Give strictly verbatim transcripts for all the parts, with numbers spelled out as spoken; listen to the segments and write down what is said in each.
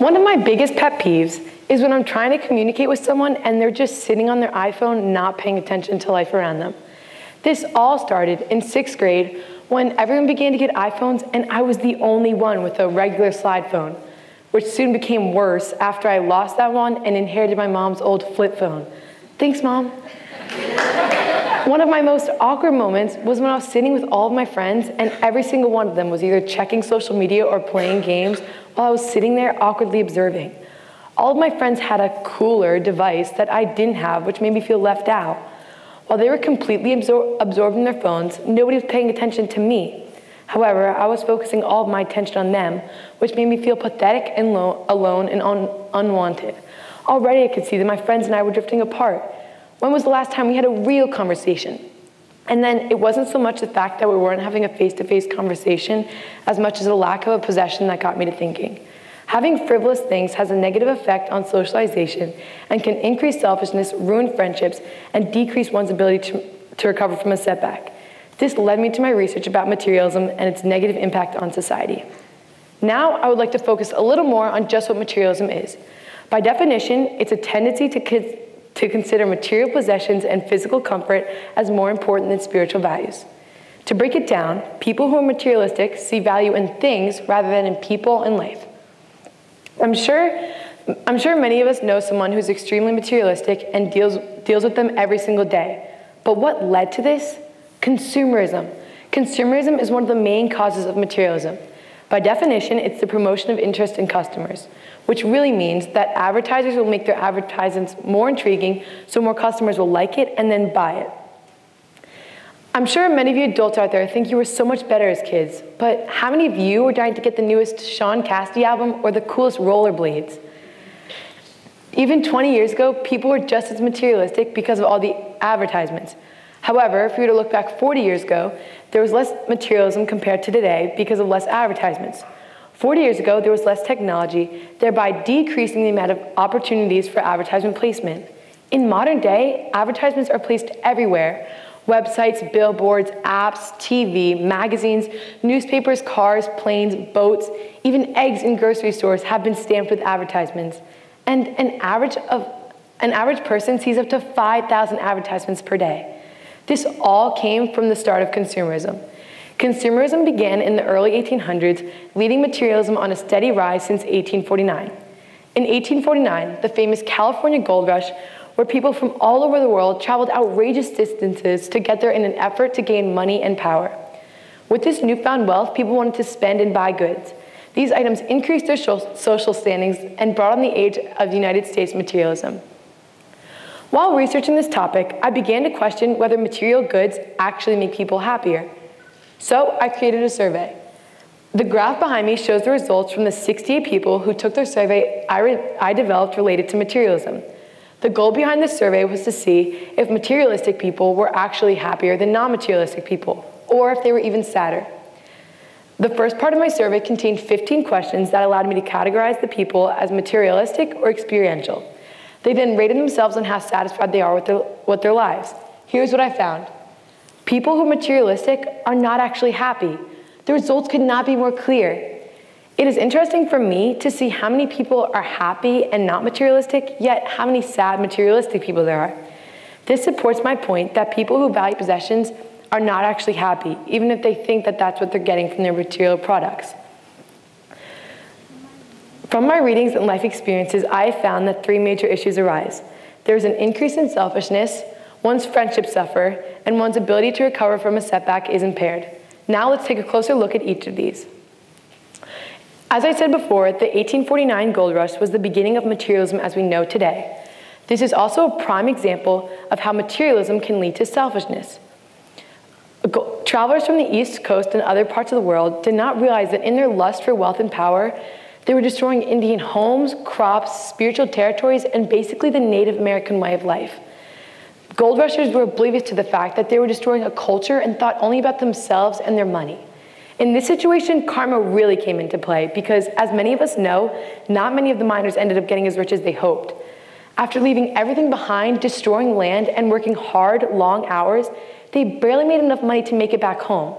One of my biggest pet peeves is when I'm trying to communicate with someone and they're just sitting on their iPhone, not paying attention to life around them. This all started in sixth grade when everyone began to get iPhones and I was the only one with a regular slide phone, which soon became worse after I lost that one and inherited my mom's old flip phone. Thanks, Mom. One of my most awkward moments was when I was sitting with all of my friends and every single one of them was either checking social media or playing games while I was sitting there awkwardly observing. All of my friends had a cooler device that I didn't have, which made me feel left out. While they were completely absor- absorbed in their phones, nobody was paying attention to me. However, I was focusing all of my attention on them, which made me feel pathetic and lo- alone and un- unwanted. Already I could see that my friends and I were drifting apart. When was the last time we had a real conversation? And then it wasn't so much the fact that we weren't having a face-to-face conversation as much as a lack of a possession that got me to thinking. Having frivolous things has a negative effect on socialization and can increase selfishness, ruin friendships, and decrease one's ability to, to recover from a setback. This led me to my research about materialism and its negative impact on society. Now I would like to focus a little more on just what materialism is. By definition, it's a tendency to kids to consider material possessions and physical comfort as more important than spiritual values. To break it down, people who are materialistic see value in things rather than in people and life. I'm sure, I'm sure many of us know someone who's extremely materialistic and deals, deals with them every single day. But what led to this? Consumerism. Consumerism is one of the main causes of materialism. By definition, it's the promotion of interest in customers, which really means that advertisers will make their advertisements more intriguing so more customers will like it and then buy it. I'm sure many of you adults out there think you were so much better as kids, but how many of you were dying to get the newest Sean Cassidy album or the coolest rollerblades? Even twenty years ago, people were just as materialistic because of all the advertisements. However, if we were to look back forty years ago, there was less materialism compared to today because of less advertisements. forty years ago, there was less technology, thereby decreasing the amount of opportunities for advertisement placement. In modern day, advertisements are placed everywhere. Websites, billboards, apps, T V, magazines, newspapers, cars, planes, boats, even eggs in grocery stores have been stamped with advertisements. And an average, of, an average person sees up to five thousand advertisements per day. This all came from the start of consumerism. Consumerism began in the early eighteen hundreds, leading materialism on a steady rise since eighteen forty-nine. In eighteen forty-nine, the famous California Gold Rush, where people from all over the world traveled outrageous distances to get there in an effort to gain money and power. With this newfound wealth, people wanted to spend and buy goods. These items increased their social standings and brought on the age of United States materialism. While researching this topic, I began to question whether material goods actually make people happier. So I created a survey. The graph behind me shows the results from the sixty-eight people who took their survey I, re- I developed related to materialism. The goal behind this survey was to see if materialistic people were actually happier than non-materialistic people, or if they were even sadder. The first part of my survey contained fifteen questions that allowed me to categorize the people as materialistic or experiential. They then rated themselves on how satisfied they are with their, with their lives. Here's what I found. People who are materialistic are not actually happy. The results could not be more clear. It is interesting for me to see how many people are happy and not materialistic, yet how many sad materialistic people there are. This supports my point that people who value possessions are not actually happy, even if they think that that's what they're getting from their material products. From my readings and life experiences, I found that three major issues arise. There's an increase in selfishness, one's friendships suffer, and one's ability to recover from a setback is impaired. Now let's take a closer look at each of these. As I said before, the eighteen forty-nine gold rush was the beginning of materialism as we know today. This is also a prime example of how materialism can lead to selfishness. Travelers from the East Coast and other parts of the world did not realize that in their lust for wealth and power, they were destroying Indian homes, crops, spiritual territories, and basically the Native American way of life. Gold rushers were oblivious to the fact that they were destroying a culture and thought only about themselves and their money. In this situation, karma really came into play because, as many of us know, not many of the miners ended up getting as rich as they hoped. After leaving everything behind, destroying land, and working hard, long hours, they barely made enough money to make it back home.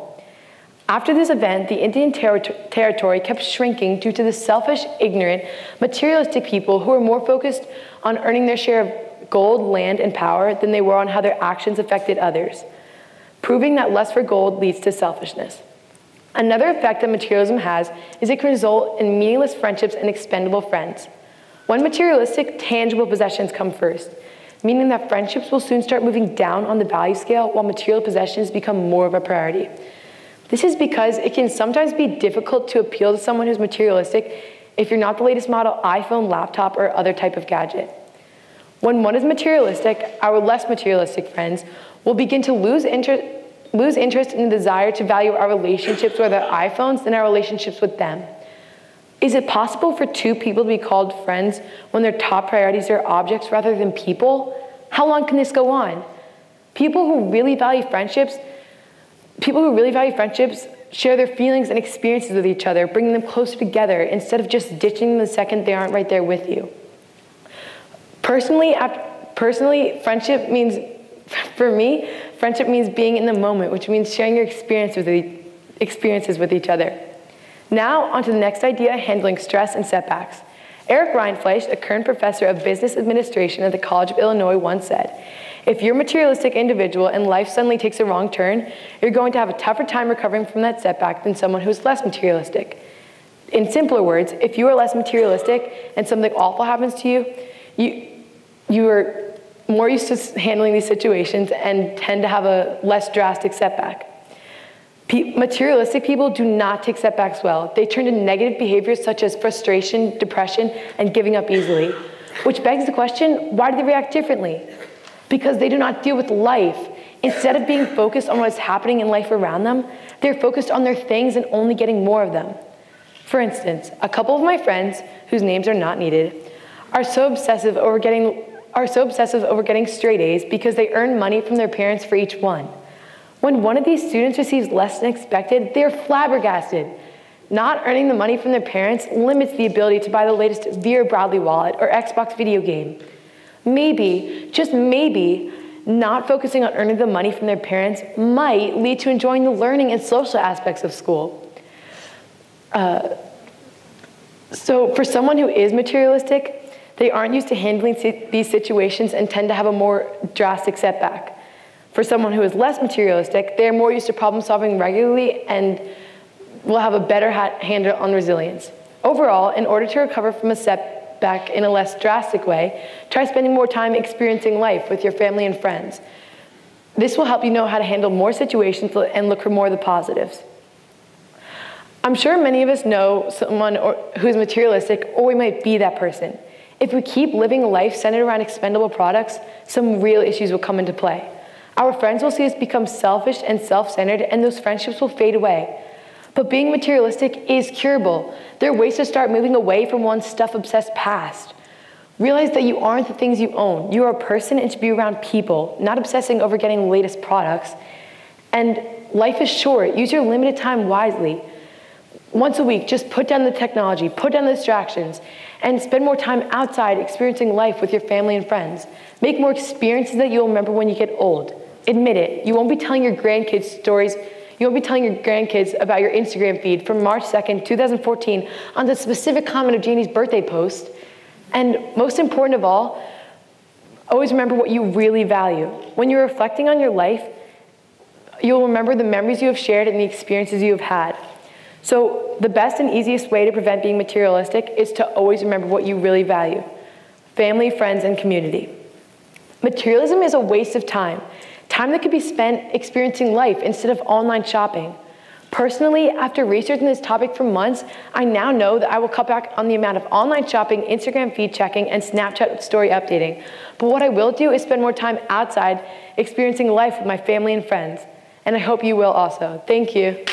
After this event, the Indian ter territory kept shrinking due to the selfish, ignorant, materialistic people who were more focused on earning their share of gold, land, and power than they were on how their actions affected others, proving that lust for gold leads to selfishness. Another effect that materialism has is it can result in meaningless friendships and expendable friends. When materialistic, tangible possessions come first, meaning that friendships will soon start moving down on the value scale while material possessions become more of a priority. This is because it can sometimes be difficult to appeal to someone who's materialistic if you're not the latest model iPhone, laptop, or other type of gadget. When one is materialistic, our less materialistic friends will begin to lose interest lose interest in the desire to value our relationships with our iPhones than our relationships with them. Is it possible for two people to be called friends when their top priorities are objects rather than people? How long can this go on? People who really value friendships, people who really value friendships share their feelings and experiences with each other, bringing them closer together instead of just ditching them the second they aren't right there with you. Personally, personally, friendship means, for me, friendship means being in the moment, which means sharing your experience with the, experiences with each other. Now, onto the next idea, handling stress and setbacks. Eric Reinfleisch, a current professor of business administration at the College of Illinois, once said, "If you're a materialistic individual and life suddenly takes a wrong turn, you're going to have a tougher time recovering from that setback than someone who's less materialistic." In simpler words, if you are less materialistic and something awful happens to you, you, you are more used to handling these situations and tend to have a less drastic setback. Materialistic people do not take setbacks well. They turn to negative behaviors such as frustration, depression, and giving up easily, which begs the question, why do they react differently? Because they do not deal with life. Instead of being focused on what is happening in life around them, they're focused on their things and only getting more of them. For instance, a couple of my friends, whose names are not needed, are so obsessive over getting, are so obsessive over getting straight A's because they earn money from their parents for each one. When one of these students receives less than expected, they're flabbergasted. Not earning the money from their parents limits the ability to buy the latest Vera Bradley wallet or Xbox video game. Maybe, just maybe, not focusing on earning the money from their parents might lead to enjoying the learning and social aspects of school. Uh, so for someone who is materialistic, they aren't used to handling these situations and tend to have a more drastic setback. For someone who is less materialistic, they're more used to problem solving regularly and will have a better handle on resilience. Overall, in order to recover from a setback in a less drastic way, try spending more time experiencing life with your family and friends. This will help you know how to handle more situations and look for more of the positives. I'm sure many of us know someone who's materialistic, or we might be that person. If we keep living a life centered around expendable products, some real issues will come into play. Our friends will see us become selfish and self-centered, and those friendships will fade away. But being materialistic is curable. There are ways to start moving away from one's stuff-obsessed past. Realize that you aren't the things you own. You are a person and should be around people, not obsessing over getting the latest products. And life is short. Use your limited time wisely. Once a week, just put down the technology, put down the distractions, and spend more time outside experiencing life with your family and friends. Make more experiences that you'll remember when you get old. Admit it, you won't be telling your grandkids stories, you won't be telling your grandkids about your Instagram feed from March second, two thousand fourteen on the specific comment of Janie's birthday post. And most important of all, always remember what you really value. When you're reflecting on your life, you'll remember the memories you have shared and the experiences you have had. So the best and easiest way to prevent being materialistic is to always remember what you really value: family, friends, and community. Materialism is a waste of time, time that could be spent experiencing life instead of online shopping. Personally, after researching this topic for months, I now know that I will cut back on the amount of online shopping, Instagram feed checking, and Snapchat story updating. But what I will do is spend more time outside experiencing life with my family and friends. And I hope you will also. Thank you.